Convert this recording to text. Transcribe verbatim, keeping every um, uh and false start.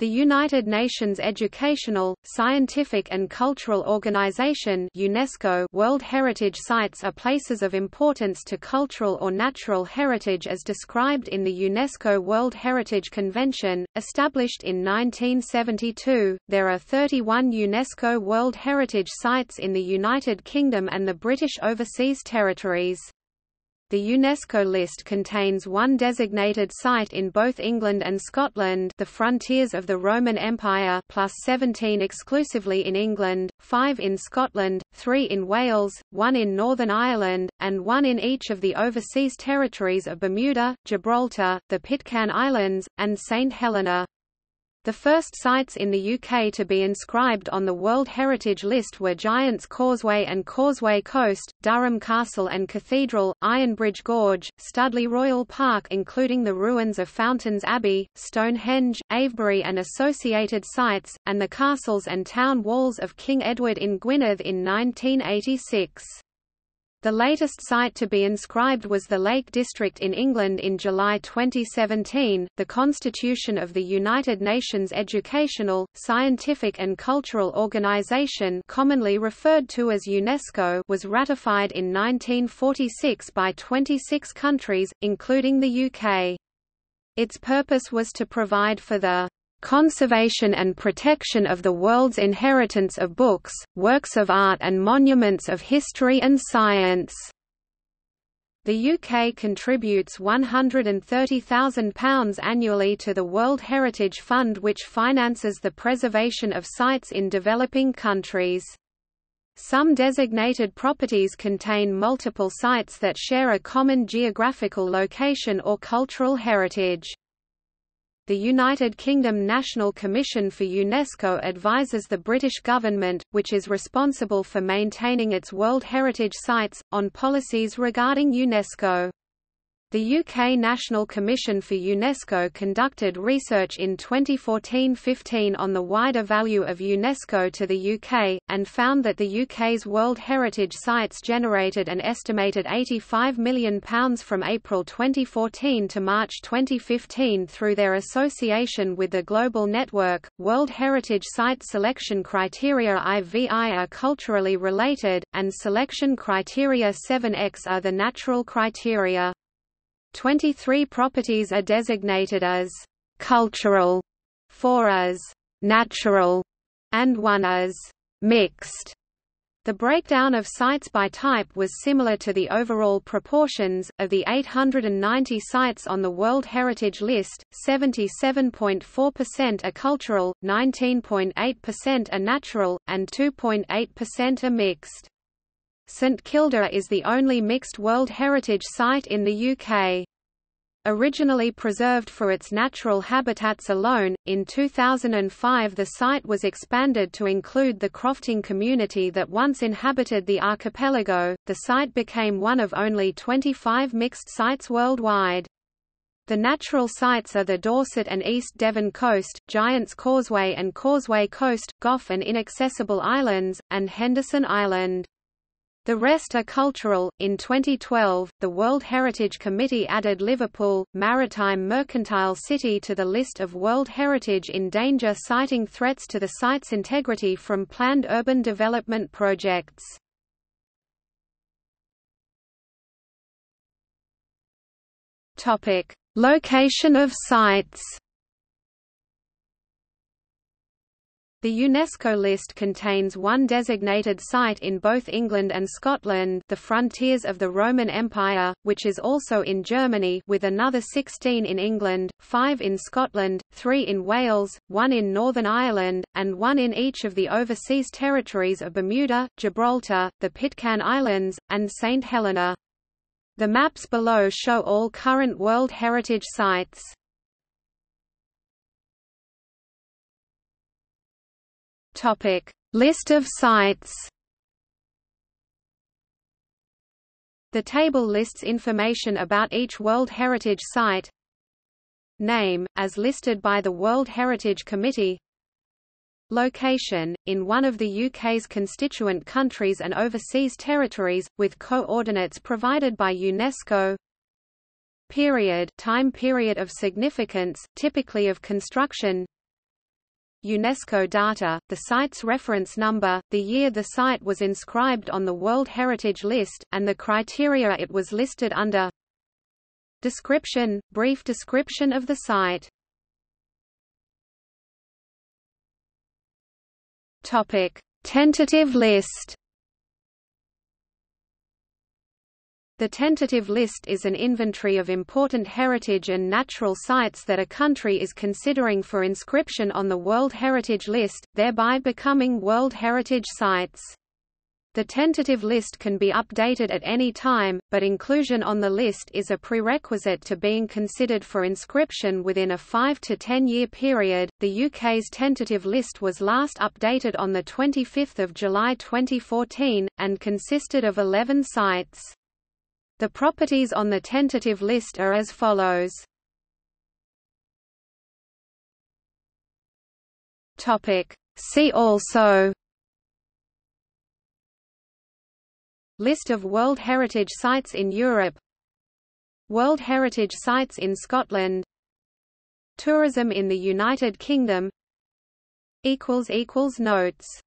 The United Nations Educational, Scientific and Cultural Organization (UNESCO) World Heritage Sites are places of importance to cultural or natural heritage as described in the UNESCO World Heritage Convention, established in nineteen seventy-two. There are thirty-one UNESCO World Heritage Sites in the United Kingdom and the British Overseas Territories. The UNESCO list contains one designated site in both England and Scotland, the Frontiers of the Roman Empire, plus seventeen exclusively in England, five in Scotland, three in Wales, one in Northern Ireland, and one in each of the overseas territories of Bermuda, Gibraltar, the Pitcairn Islands, and Saint Helena. The first sites in the U K to be inscribed on the World Heritage List were Giant's Causeway and Causeway Coast, Durham Castle and Cathedral, Ironbridge Gorge, Studley Royal Park including the ruins of Fountains Abbey, Stonehenge, Avebury and associated sites, and the castles and town walls of King Edward in Gwynedd in nineteen eighty-six. The latest site to be inscribed was the Lake District in England in July twenty seventeen. The Constitution of the United Nations Educational, Scientific and Cultural Organization, commonly referred to as UNESCO, was ratified in nineteen forty-six by twenty-six countries, including the U K. Its purpose was to provide for the conservation and protection of the world's inheritance of books, works of art and monuments of history and science. The U K contributes one hundred thirty thousand pounds annually to the World Heritage Fund, which finances the preservation of sites in developing countries. Some designated properties contain multiple sites that share a common geographical location or cultural heritage. The United Kingdom National Commission for UNESCO advises the British government, which is responsible for maintaining its World Heritage Sites, on policies regarding UNESCO. The U K National Commission for UNESCO conducted research in twenty fourteen fifteen on the wider value of UNESCO to the U K, and found that the U K's World Heritage Sites generated an estimated eighty-five million pounds from April twenty fourteen to March twenty fifteen through their association with the global network. World Heritage Site selection criteria four are culturally related, and selection criteria seven x are the natural criteria. twenty-three properties are designated as cultural, four as natural, and one as mixed. The breakdown of sites by type was similar to the overall proportions. Of the eight hundred ninety sites on the World Heritage List, seventy-seven point four percent are cultural, nineteen point eight percent are natural, and two point eight percent are mixed. Saint Kilda is the only mixed World Heritage Site in the U K. Originally preserved for its natural habitats alone, in two thousand five the site was expanded to include the crofting community that once inhabited the archipelago. The site became one of only twenty-five mixed sites worldwide. The natural sites are the Dorset and East Devon coast, Giant's Causeway and Causeway Coast, Gough and Inaccessible Islands, and Henderson Island. The rest are cultural. In twenty twelve, the World Heritage Committee added Liverpool, maritime mercantile city, to the list of World Heritage in danger, citing threats to the site's integrity from planned urban development projects. Topic: Location of sites. The UNESCO list contains one designated site in both England and Scotland, the Frontiers of the Roman Empire, which is also in Germany, with another sixteen in England, five in Scotland, three in Wales, one in Northern Ireland, and one in each of the overseas territories of Bermuda, Gibraltar, the Pitcairn Islands, and Saint Helena. The maps below show all current World Heritage Sites. Topic: List of sites. The table lists information about each World Heritage Site. Name, as listed by the World Heritage Committee. Location, in one of the U K's constituent countries and overseas territories, with coordinates provided by UNESCO. Period, time period of significance, typically of construction. UNESCO data, the site's reference number, the year the site was inscribed on the World Heritage List, and the criteria it was listed under. Description – brief description of the site. Topic: Tentative list. The tentative list is an inventory of important heritage and natural sites that a country is considering for inscription on the World Heritage List, thereby becoming World Heritage Sites. The tentative list can be updated at any time, but inclusion on the list is a prerequisite to being considered for inscription within a five to ten year period. The U K's tentative list was last updated on the twenty-fifth of July twenty fourteen and consisted of eleven sites. The properties on the tentative list are as follows. Topic: See also. List of World Heritage Sites in Europe. World Heritage Sites in Scotland. Tourism in the United Kingdom. Equals equals notes.